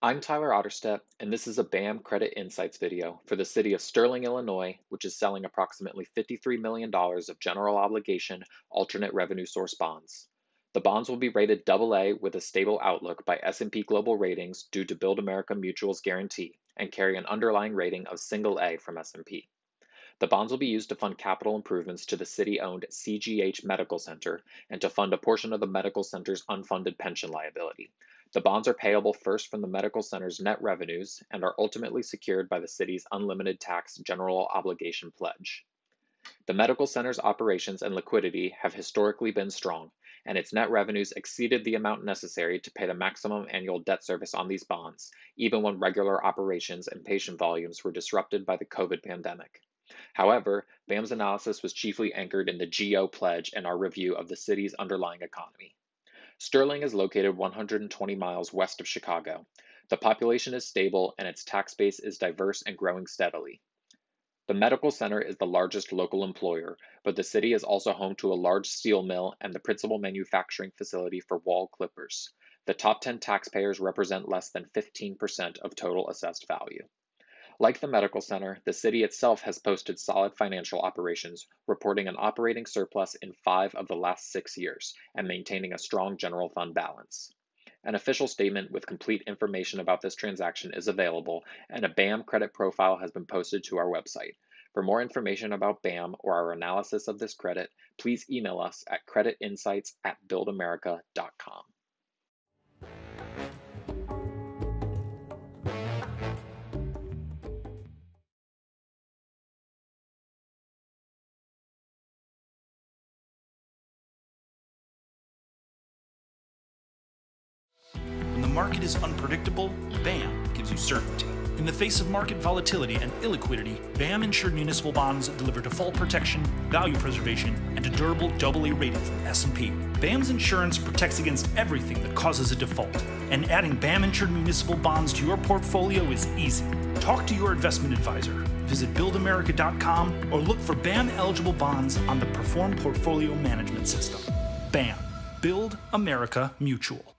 I'm Tyler Otterstedt, and this is a BAM Credit Insights video for the City of Sterling, Illinois, which is selling approximately $53 million of general obligation alternate revenue source bonds. The bonds will be rated AA with a stable outlook by S&P Global Ratings due to Build America Mutual's guarantee and carry an underlying rating of A from S&P. The bonds will be used to fund capital improvements to the city-owned CGH Medical Center and to fund a portion of the medical center's unfunded pension liability. The bonds are payable first from the medical center's net revenues and are ultimately secured by the city's unlimited tax general obligation pledge. The medical center's operations and liquidity have historically been strong, and its net revenues exceeded the amount necessary to pay the maximum annual debt service on these bonds, even when regular operations and patient volumes were disrupted by the COVID pandemic. However, BAM's analysis was chiefly anchored in the GO pledge and our review of the city's underlying economy. Sterling is located 120 miles west of Chicago. The population is stable and its tax base is diverse and growing steadily. The medical center is the largest local employer, but the city is also home to a large steel mill and the principal manufacturing facility for wall clippers. The top 10 taxpayers represent less than 15% of total assessed value. Like the medical center, the city itself has posted solid financial operations, reporting an operating surplus in 5 of the last 6 years and maintaining a strong general fund balance. An official statement with complete information about this transaction is available, and a BAM credit profile has been posted to our website. For more information about BAM or our analysis of this credit, please email us at creditinsights@buildamerica.com. The market is unpredictable, BAM gives you certainty. In the face of market volatility and illiquidity, BAM-insured municipal bonds deliver default protection, value preservation, and a durable AA rating from S&P. BAM's insurance protects against everything that causes a default, and adding BAM-insured municipal bonds to your portfolio is easy. Talk to your investment advisor. Visit buildamerica.com or look for BAM-eligible bonds on the Perform Portfolio Management System. BAM. Build America Mutual.